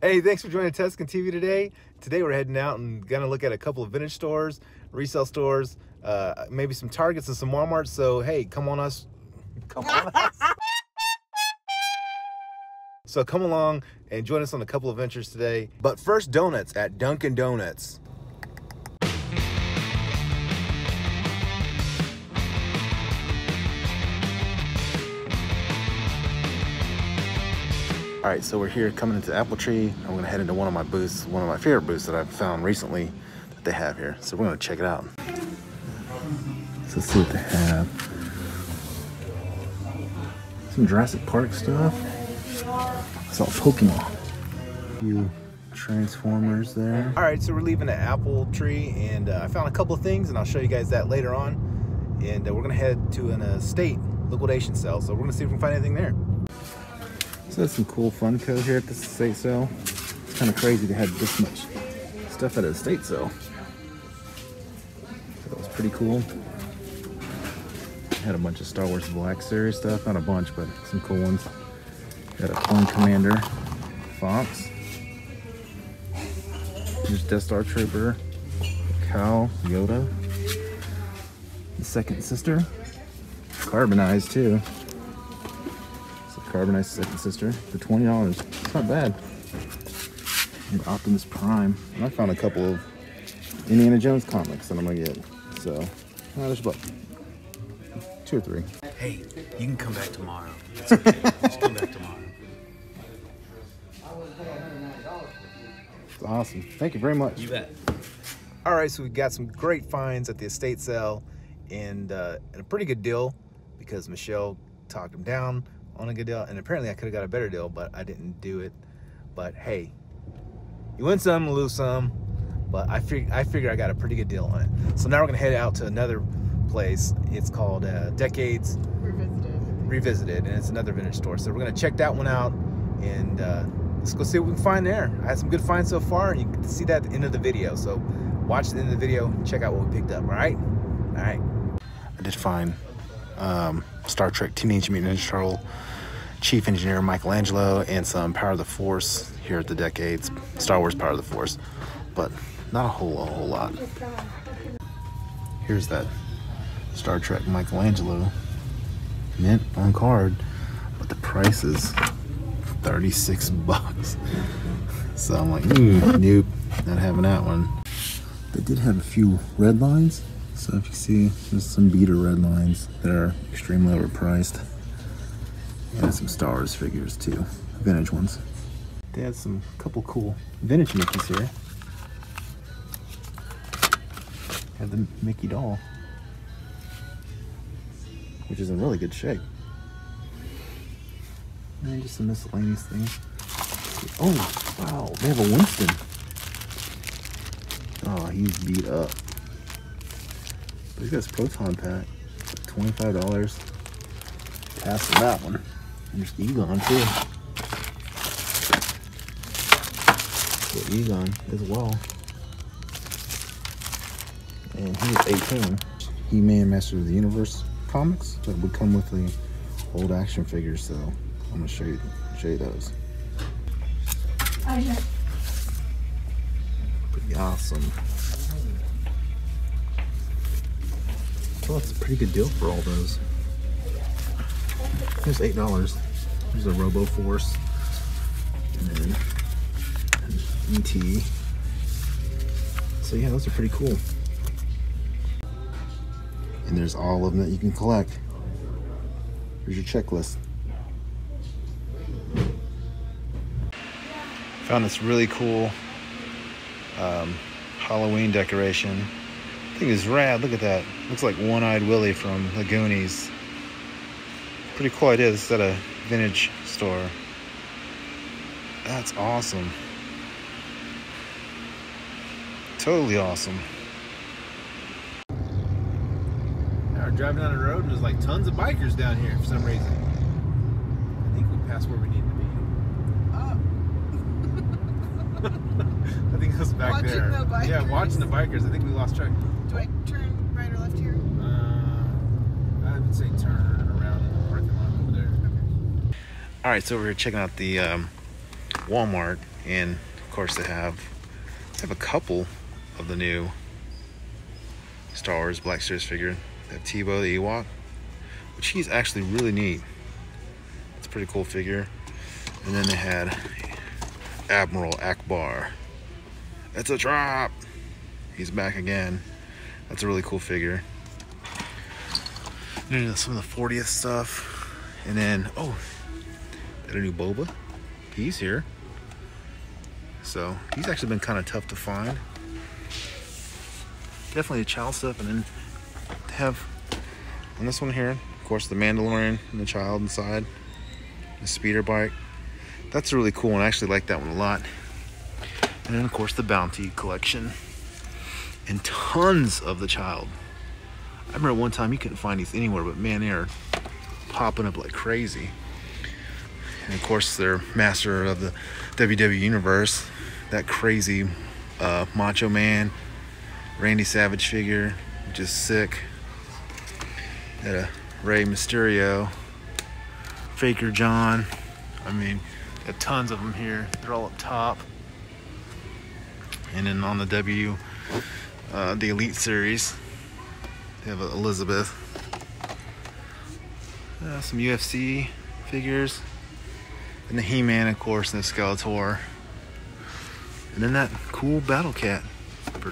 Hey, thanks for joining Tusken TV today. Today we're heading out and going to look at a couple of vintage stores, resale stores, maybe some Targets and some Walmarts. So, hey, come on us. Come on us. So come along and join us on a couple of ventures today. But first, donuts at Dunkin' Donuts. All right, so we're here coming into Apple Tree. I'm gonna head into one of my booths, one of my favorite booths that I've found recently that they have here. So we're gonna check it out. So let's see what they have. Some Jurassic Park stuff. I saw Pokemon. A few Transformers there. All right, so we're leaving the Apple Tree and I found a couple of things and I'll show you guys that later on. And we're gonna head to an estate liquidation sale. So we're gonna see if we can find anything there. So that's some cool Funko here at this estate sale. It's kind of crazy to have this much stuff at an estate sale. So that was pretty cool. Had a bunch of Star Wars Black Series stuff. Not a bunch, but some cool ones. Got a fun Commander Fox. There's Death Star Trooper. Cal, Yoda. The second sister. Carbonized too. Carbonized second sister for $20. It's not bad. And Optimus Prime. And I found a couple of Indiana Jones comics that I'm gonna get. So, there's about two or three. Hey, you can come back tomorrow. It's okay. Just come back tomorrow. It's awesome. Thank you very much. You bet. All right, so we got some great finds at the estate sale, and a pretty good deal because Michelle talked them down on a good deal, and apparently I could have got a better deal, but I didn't do it. But hey, you win some, lose some, but I figure I got a pretty good deal on it. So now we're gonna head out to another place. It's called Decades Revisited, and it's another vintage store. So we're gonna check that one out, and let's go see what we can find there. I had some good finds so far, and you can see that at the end of the video. So watch the end of the video, and check out what we picked up. All right, all right. I did find Star Trek, Teenage Mutant Ninja Turtle, Chief Engineer Michelangelo, and some Power of the Force here at the Decades, Star Wars Power of the Force, but not a whole lot. Here's that Star Trek Michelangelo mint on card, but the price is 36 bucks. So I'm like, nope, not having that one. They did have a few Red Lines. So if you see, there's some beater Red Lines that are extremely overpriced. And some Star Wars figures too, vintage ones. They had some couple cool vintage Mickeys here. Have the Mickey doll, which is in really good shape. And just some miscellaneous things. Oh, wow, they have a Winston. Oh, he's beat up. Look at this proton pack, $25. Pass on that one. And there's Egon too. So Egon as well. And he's 18. He-Man and Masters of the Universe comics that would come with the old action figures. So I'm gonna show you those. Pretty awesome. Well, it's a pretty good deal for all those. Here's $8. There's a Robo Force, and then an E.T. So yeah, those are pretty cool. And there's all of them that you can collect. Here's your checklist. Found this really cool Halloween decoration. I think it's rad. Look at that. Looks like One-Eyed Willy from Lagoonies. Pretty cool idea. This is at a vintage store. That's awesome. Totally awesome. Now we're driving down the road and there's like tons of bikers down here for some reason. I think we passed where we needed to be. Oh. I think it was back watching there. The bikers. Yeah, watching the bikers. I think we lost track. Do I turn right or left here? I would say turn around in the parking lot over there. Okay. All right, so we're checking out the Walmart And of course they have a couple of the new Star Wars Black Series figure. They have Tebow the Ewok, which he's actually really neat. It's a pretty cool figure. And then they had Admiral Akbar. It's a trap! He's back again. That's a really cool figure. And some of the 40th stuff. And then, oh, they had a new Boba. He's here. So he's actually been kind of tough to find. Definitely a child stuff. And then they have, on this one here, of course, the Mandalorian and the child inside. The speeder bike. That's a really cool one. I actually like that one a lot. And then, of course, the Bounty collection. And tons of the child. I remember one time you couldn't find these anywhere, but man, they are popping up like crazy. And of course, they're master of the WWE Universe. That crazy Macho Man, Randy Savage figure, which is sick. Had a Rey Mysterio, Faker John. I mean, got tons of them here. They're all up top. And then on the the Elite Series, they have Elizabeth. Some UFC figures. And the He-Man, of course, and the Skeletor. And then that cool Battle Cat for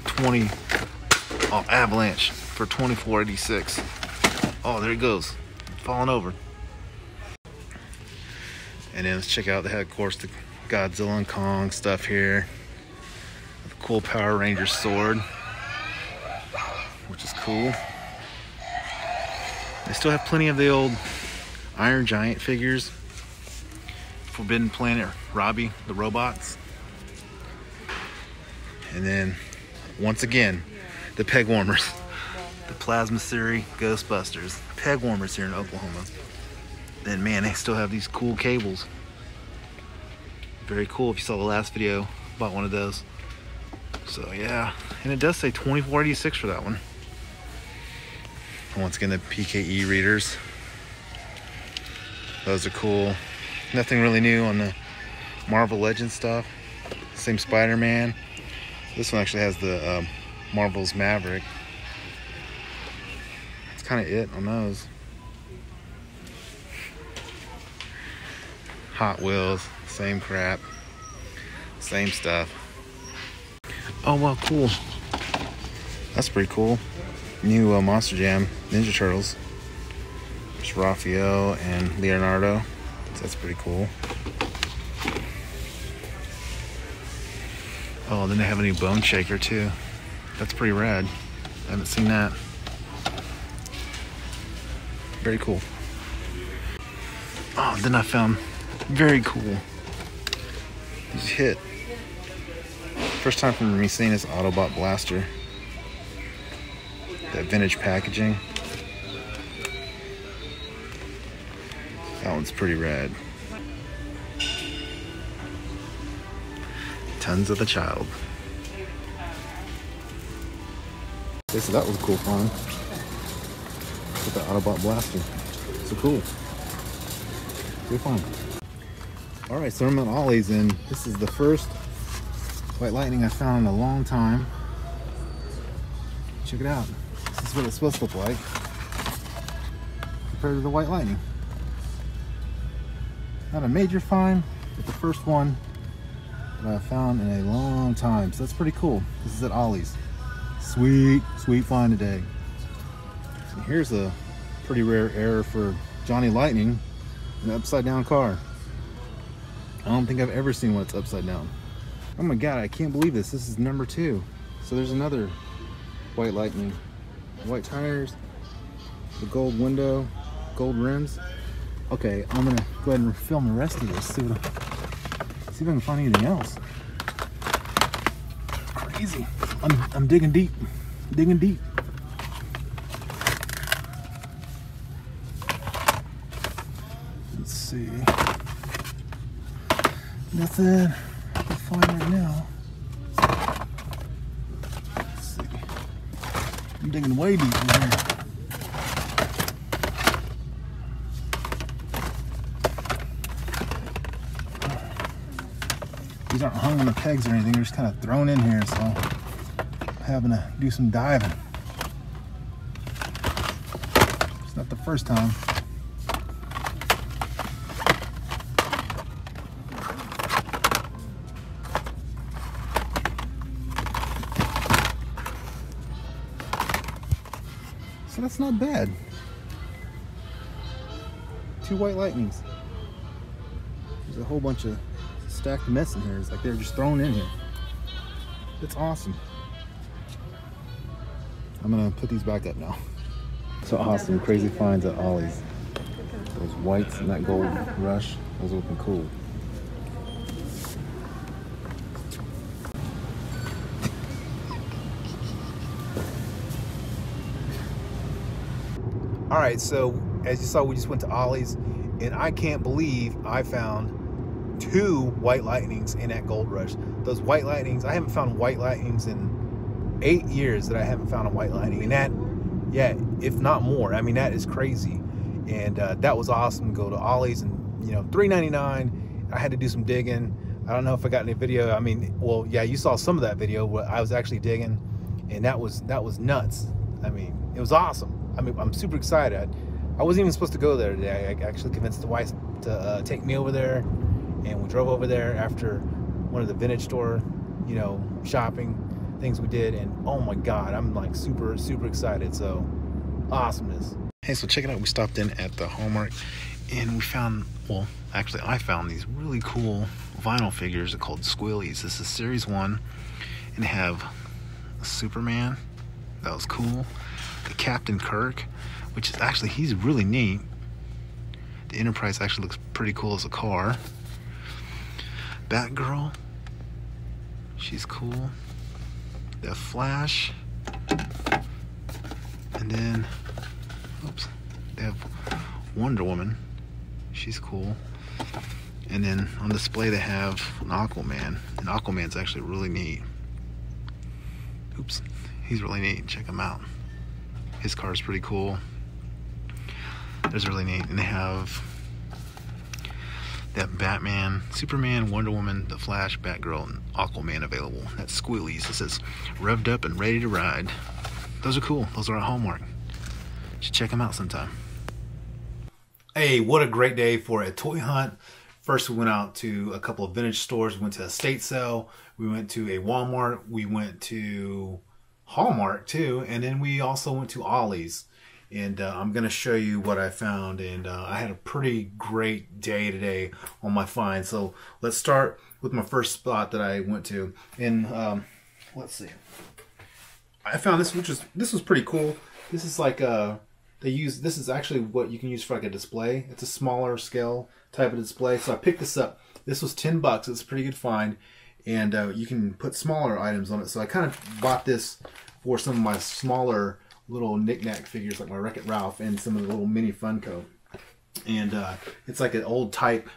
Avalanche for $24.86. Oh, there it goes. Falling over. And then let's check out, they had, of course, the Godzilla and Kong stuff here. The cool Power Ranger sword, which is cool. They still have plenty of the old Iron Giant figures. Forbidden Planet, Robbie, the robots. And then, once again, the peg warmers. The Plasma Theory Ghostbusters. Peg warmers here in Oklahoma. Then, man, they still have these cool cables. Very cool. If you saw the last video, bought one of those. So yeah, and it does say $24.86 for that one. And once again, the PKE readers. Those are cool. Nothing really new on the Marvel Legends stuff. Same Spider-Man. This one actually has the Marvel's Maverick. That's kind of it on those. Hot Wheels, same crap, same stuff. Oh wow, cool. That's pretty cool. New Monster Jam Ninja Turtles. There's Raphael and Leonardo. So that's pretty cool. Oh, then they have a new Bone Shaker too. That's pretty rad. I haven't seen that. Very cool. Oh, then I found very cool. This hit. First time from me seeing this Autobot Blaster. That vintage packaging. That one's pretty rad. Tons of the child. Okay, so that was a cool find. With the Autobot Blaster. So cool. Good find. Alright, so I'm at Ollie's, and this is the first White Lightning I found in a long time. Check it out. This is what it's supposed to look like compared to the White Lightning. Not a major find, but the first one that I found in a long time. So that's pretty cool. This is at Ollie's. Sweet, sweet find today. And here's a pretty rare error for Johnny Lightning, an upside down car. I don't think I've ever seen one that's upside down. Oh my God, I can't believe this. This is number 2. So there's another White Lightning. White tires, the gold window, gold rims. Okay, I'm gonna go ahead and film the rest of this. See if I can find anything else. Crazy. I'm digging deep. Digging deep. Let's see. Nothing. Find right now. Let's see. I'm digging way deep in here. These aren't hung on the pegs or anything. They're just kind of thrown in here, so I'm having to do some diving. It's not the first time. So that's not bad. 2 White Lightnings. There's a whole bunch of stacked mess in here. It's like they're just thrown in here. It's awesome. I'm gonna put these back up now. So awesome, crazy finds at Ollie's. Those whites and that Gold Rush, those are looking cool. All right, so as you saw, we just went to Ollie's, and I can't believe I found 2 White Lightnings in that Gold Rush. Those White Lightnings, I haven't found White Lightnings in 8 years that I haven't found a White Lightning. And that, yeah, if not more, I mean, that is crazy. And that was awesome to go to Ollie's and, you know, $3.99. I had to do some digging. I don't know if I got any video. I mean, well, yeah, you saw some of that video where I was actually digging, and that was nuts. I mean, it was awesome. I mean, I'm super excited. I wasn't even supposed to go there today. I actually convinced the wife to take me over there, and we drove over there after one of the vintage store, you know, shopping things we did, and oh my God, I'm like super, super excited. So awesomeness. Hey, so check it out. We stopped in at the Hallmark, and we found, well, actually I found these really cool vinyl figures. They're called Squillies. This is series 1, and they have Superman. That was cool. The Captain Kirk, which is actually, he's really neat. The Enterprise actually looks pretty cool as a car. Batgirl, she's cool. The Flash, and then, oops, they have Wonder Woman, she's cool. And then on display they have an Aquaman, and Aquaman's actually really neat. Oops, he's really neat, check him out. His car is pretty cool. That's really neat. And they have that Batman, Superman, Wonder Woman, The Flash, Batgirl, and Aquaman available. That's Squillies. It says revved up and ready to ride. Those are cool. Those are at Hallmark. Should check them out sometime. Hey, what a great day for a toy hunt. First, we went out to a couple of vintage stores. We went to a estate sale. We went to a Walmart. We went to Hallmark too, and then we also went to Ollie's, and I'm gonna show you what I found. And I had a pretty great day today on my find. So let's start with my first spot that I went to, and let's see. I found this, which is, this was pretty cool. This is like they use, this is actually what you can use for like a display. It's a smaller scale type of display. So I picked this up. This was $10. It's a pretty good find. And you can put smaller items on it. So I kind of bought this for some of my smaller little knick-knack figures, like my Wreck-It Ralph and some of the little mini Funko. And it's like an old type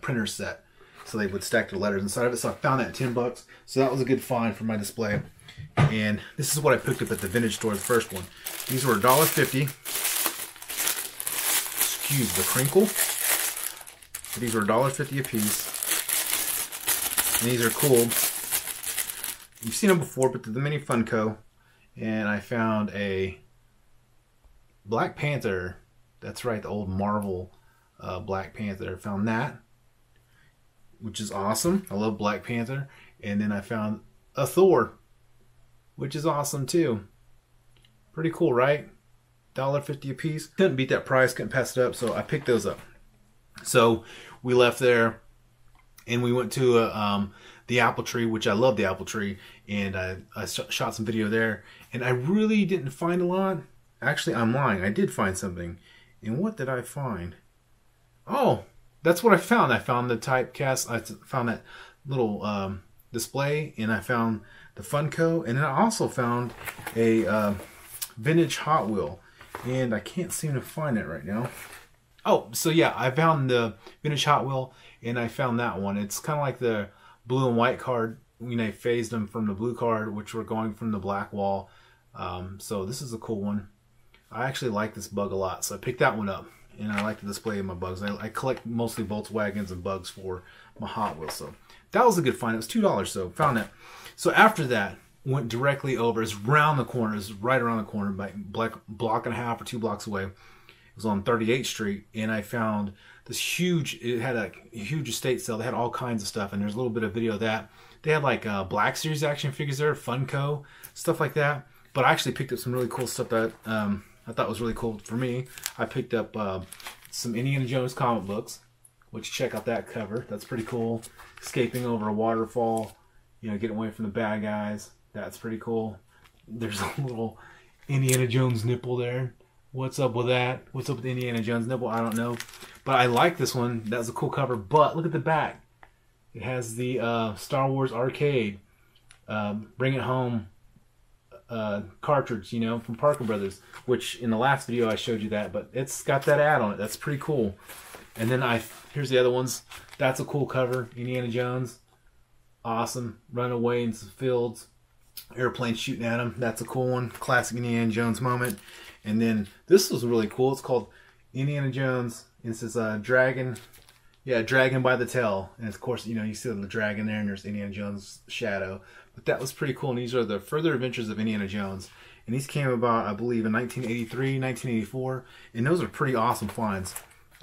printer set. So they would stack their letters inside of it. So I found that at $10. So that was a good find for my display. And this is what I picked up at the vintage store, the first one. These were $1.50. Excuse the crinkle. So these were $1.50 a piece. And these are cool. You've seen them before, but they're the mini Funko. And I found a Black Panther. That's right, the old Marvel Black Panther. Found that, which is awesome. I love Black Panther. And then I found a Thor, which is awesome too. Pretty cool, right? $1.50 a piece. Couldn't beat that price, couldn't pass it up, so I picked those up. So we left there, and we went to the Apple Tree, which I love the Apple Tree, and I shot some video there. And I really didn't find a lot. Actually, I'm lying. I did find something. And what did I find? Oh, that's what I found. I found the typecast. I found that little display, and I found the Funko. And then I also found a vintage Hot Wheel. And I can't seem to find it right now. Oh, so yeah, I found the vintage Hot Wheel, and I found that one. It's kind of like the blue and white card. You know, phased them from the blue card, which were going from the black wall. So this is a cool one. I actually like this bug a lot, so I picked that one up. And I like to display my bugs. I collect mostly Volkswagens and bugs for my Hot Wheels. So That was a good find. It was $2, so found that. So after that, went directly over. It's round the corner. It's right around the corner, by block and a half or 2 blocks away. It was on 38th Street, and I found this huge, it had a huge estate sale. They had all kinds of stuff, and there's a little bit of video of that. They had like Black Series action figures there, Funko, stuff like that. But I actually picked up some really cool stuff that I thought was really cool for me. I picked up some Indiana Jones comic books, which check out that cover. That's pretty cool. Escaping over a waterfall, you know, getting away from the bad guys. That's pretty cool. There's a little Indiana Jones nipple there. What's up with that? What's up with Indiana Jones nipple? I don't know. But I like this one. That was a cool cover. But look at the back. It has the Star Wars arcade. Bring It Home cartridge, you know, from Parker Brothers. Which in the last video I showed you that. But it's got that ad on it. That's pretty cool. And then here's the other ones. That's a cool cover. Indiana Jones. Awesome. Run away in some fields. Airplane shooting at him. That's a cool one. Classic Indiana Jones moment. And then this was really cool. It's called Indiana Jones. It says dragon. Yeah, dragon by the tail. And of course, you know, you see the dragon there and there's Indiana Jones' shadow. But that was pretty cool. And these are the further adventures of Indiana Jones. And these came about, I believe, in 1983, 1984. And those are pretty awesome finds.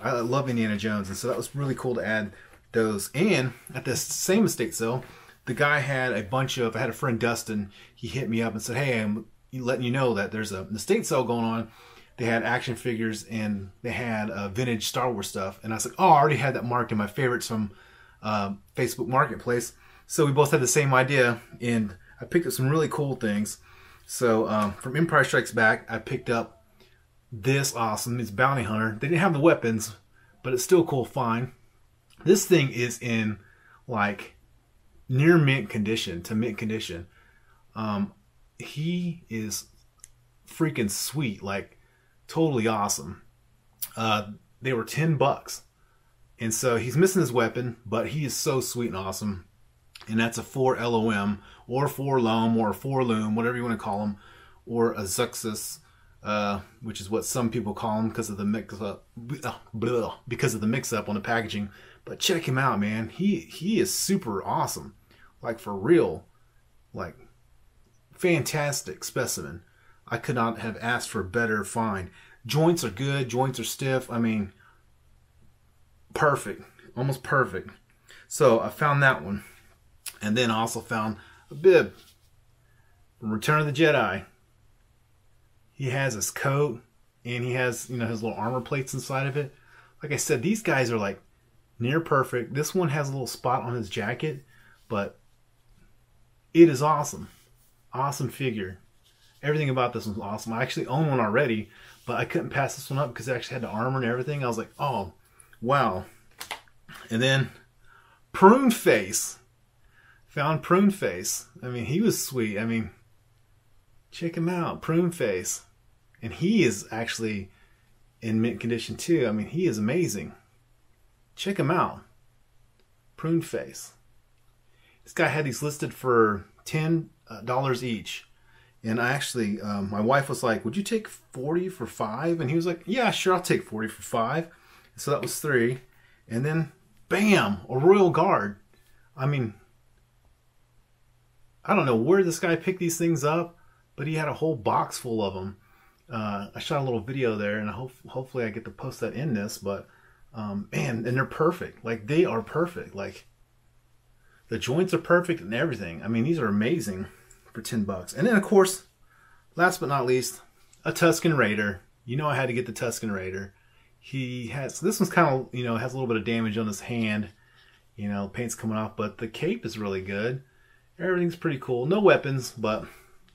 I love Indiana Jones. And so that was really cool to add those. And at this same estate sale, the guy had a bunch of, I had a friend, Dustin. He hit me up and said, hey, I'm letting you know that there's an estate sale going on. They had action figures and they had vintage Star Wars stuff. And I was like, oh, I already had that marked in my favorites from Facebook Marketplace. So we both had the same idea. And I picked up some really cool things. So from Empire Strikes Back, I picked up this awesome. It's Bounty Hunter. They didn't have the weapons, but it's still a cool find. This thing is in like near mint condition to mint condition. He is freaking sweet, like totally awesome. They were $10, and so he's missing his weapon, but he is so sweet and awesome. And that's a 4LOM or 4LOM or 4LOOM, whatever you want to call him, or a Zuxus, which is what some people call him because of the mix up, because of the mix up on the packaging. But check him out, man. He is super awesome, like for real, like fantastic specimen. I could not have asked for a better find. Joints are good. Joints are stiff. I mean, perfect. Almost perfect. So I found that one. And then I also found a bib from Return of the Jedi. He has his coat and he has, you know, his little armor plates inside of it. Like I said, these guys are like near perfect. This one has a little spot on his jacket, but it is awesome. Awesome figure. Everything about this one's awesome. I actually own one already, but I couldn't pass this one up because it actually had the armor and everything. I was like, oh, wow. And then Prune Face. Found Prune Face. I mean, he was sweet. I mean, check him out. Prune Face. And he is actually in mint condition too. I mean, he is amazing. Check him out. Prune Face. This guy had these listed for $10 each. And I actually, my wife was like, would you take 40 for 5? And he was like, yeah, sure, I'll take 40 for 5. And so that was 3. And then, bam, a Royal Guard. I mean, I don't know where this guy picked these things up, but he had a whole box full of them. I shot a little video there, and I hopefully I get to post that in this. But, man, and they're perfect. Like, they are perfect. Like, the joints are perfect and everything. I mean, these are amazing. For $10. And then, of course, last but not least, a Tusken Raider. You know I had to get the Tusken Raider. He has, this one's kind of, you know, has a little bit of damage on his hand. You know, paint's coming off, but the cape is really good. Everything's pretty cool. No weapons, but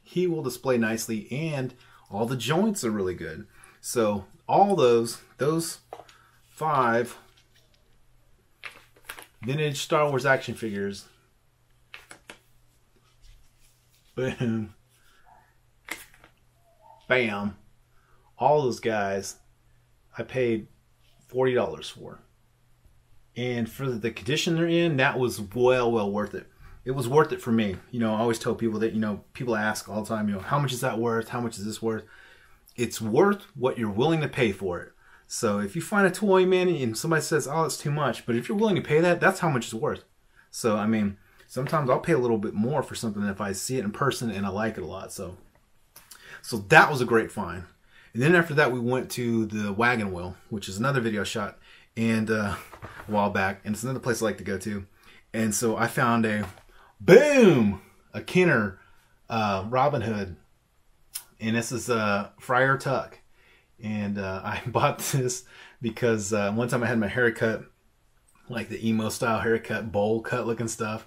he will display nicely, and all the joints are really good. So all those 5 vintage Star Wars action figures. Boom. Bam. All those guys I paid $40 for. And for the condition they're in, that was well worth it. It was worth it for me. You know, I always tell people that, you know, people ask all the time, you know, how much is that worth? How much is this worth? It's worth what you're willing to pay for it. So if you find a toy, man, and somebody says, oh, it's too much. But if you're willing to pay that, that's how much it's worth. So, I mean, sometimes I'll pay a little bit more for something if I see it in person and I like it a lot. So that was a great find. And then after that, we went to the Wagon Wheel, which is another video shot and a while back. And it's another place I like to go to. And so I found a, boom, a Kenner Robin Hood. And this is Friar Tuck. And I bought this because one time I had my haircut, like the emo style haircut, bowl cut looking stuff.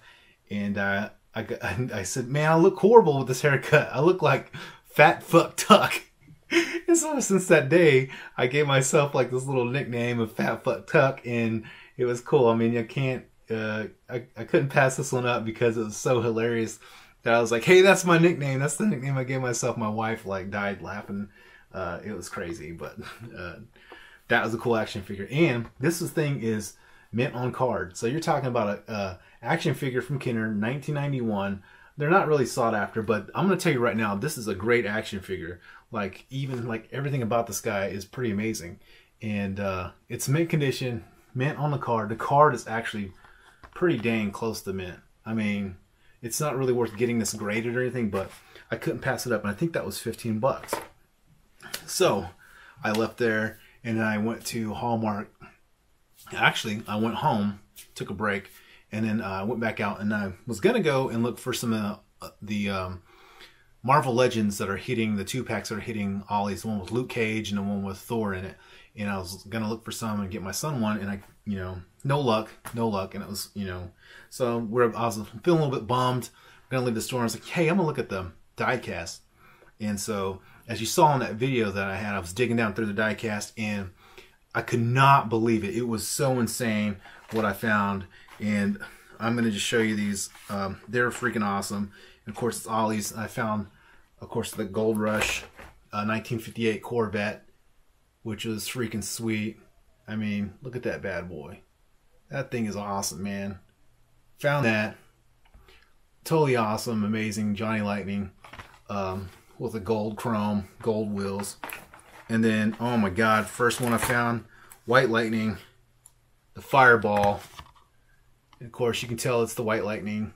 And I said, man, I look horrible with this haircut. I look like Fat Fuck Tuck. And so since that day, I gave myself like this little nickname of Fat Fuck Tuck. And it was cool. I mean, I couldn't pass this one up because it was so hilarious that I was like, hey, that's my nickname. That's the nickname I gave myself. My wife like died laughing. It was crazy, but that was a cool action figure. And this thing is mint on card. So you're talking about a action figure from Kenner, 1991. They're not really sought after, but I'm going to tell you right now, this is a great action figure. Like, even like everything about this guy is pretty amazing. And it's mint condition, mint on the card. The card is actually pretty dang close to mint. I mean, it's not really worth getting this graded or anything, but I couldn't pass it up. And I think that was 15 bucks. So I left there and I went to Hallmark. Actually, I went home, took a break, and then I went back out, and I was going to go and look for some of the Marvel Legends that are hitting, the 2-packs that are hitting Ollie's, one with Luke Cage and the one with Thor in it. And I was going to look for some and get my son one, and I, you know, no luck. And it was, you know, so I was feeling a little bit bummed. I'm going to leave the store, and I was like, hey, I'm going to look at the diecast. And so, as you saw in that video that I had, I was digging down through the diecast, and I could not believe it. It was so insane what I found, and I'm going to just show you these. They're freaking awesome. And of course, it's Ollie's. I found, of course, the Gold Rush 1958 Corvette, which was freaking sweet. I mean, look at that bad boy. That thing is awesome, man. Found that. Totally awesome, amazing Johnny Lightning with the gold chrome, gold wheels. And then, oh my God, first one I found, White Lightning, the Fireball. And of course, you can tell it's the White Lightning.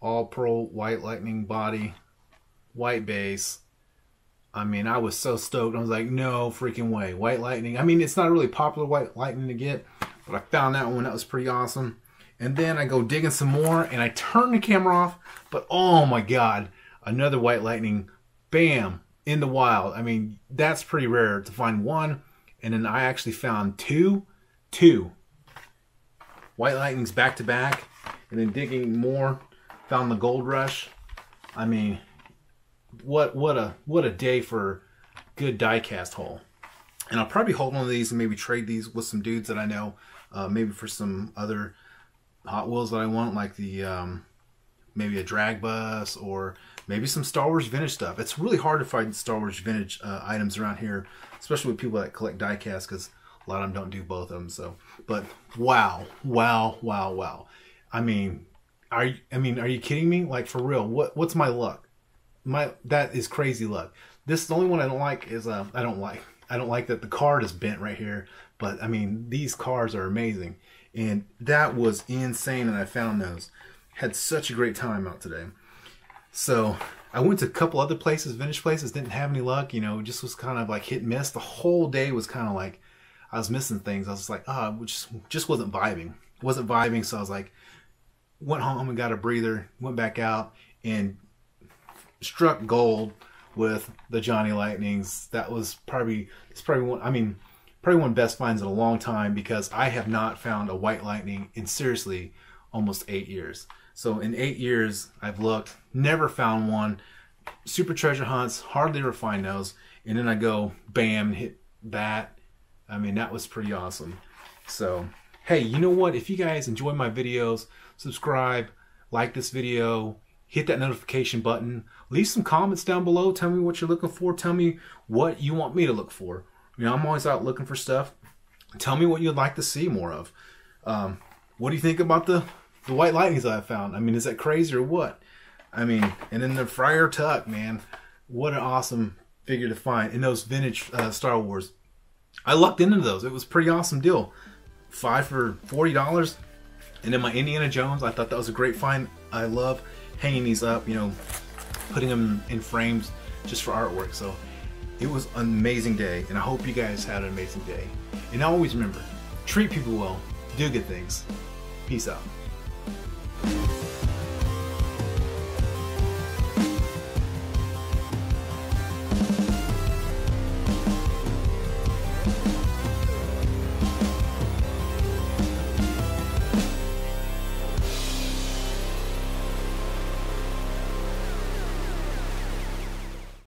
All pearl White Lightning body, white base. I mean, I was so stoked. I was like, no freaking way. White Lightning. I mean, it's not a really popular White Lightning to get, but I found that one. That was pretty awesome. And then I go digging some more, and I turn the camera off, but oh my God, another White Lightning. Bam. In the wild. I mean, that's pretty rare to find one. And then I actually found two White Lightnings back to back. And then digging more, found the Gold Rush. I mean, what a day for good diecast haul. And I'll probably hold one of these and maybe trade these with some dudes that I know, maybe for some other Hot Wheels that I want, like the maybe a drag bus, or maybe some Star Wars vintage stuff. It's really hard to find Star Wars vintage items around here, especially with people that collect diecast, because a lot of them don't do both of them. So, but wow! I mean, are you kidding me? Like, for real? What's my luck? That is crazy luck. This is the only one I don't like. Is I don't like that the card is bent right here. But I mean, these cards are amazing, and that was insane. And I found those. Had such a great time out today. So I went to a couple other places, vintage places, didn't have any luck, you know, just was kind of like hit and miss. The whole day was kind of like, I was missing things. I was like, oh, just wasn't vibing. Wasn't vibing, so I was like, went home and got a breather, went back out and struck gold with the Johnny Lightnings. That was probably, probably one of the best finds in a long time, because I have not found a White Lightning in seriously almost 8 years. So in 8 years, I've looked, never found one. Super treasure hunts, hardly ever find those. And then I go, bam, hit that. I mean, that was pretty awesome. So, hey, you know what? If you guys enjoy my videos, subscribe, like this video, hit that notification button, leave some comments down below. Tell me what you're looking for. Tell me what you want me to look for. You know, I'm always out looking for stuff. Tell me what you'd like to see more of. What do you think about the White Lightnings I found? I mean, is that crazy or what? I mean, and then the Friar Tuck, man. What an awesome figure to find. And those vintage Star Wars. I lucked into those. It was a pretty awesome deal. 5 for $40. And then my Indiana Jones, I thought that was a great find. I love hanging these up, you know, putting them in frames just for artwork. So it was an amazing day, and I hope you guys had an amazing day. And always remember, treat people well, do good things. Peace out.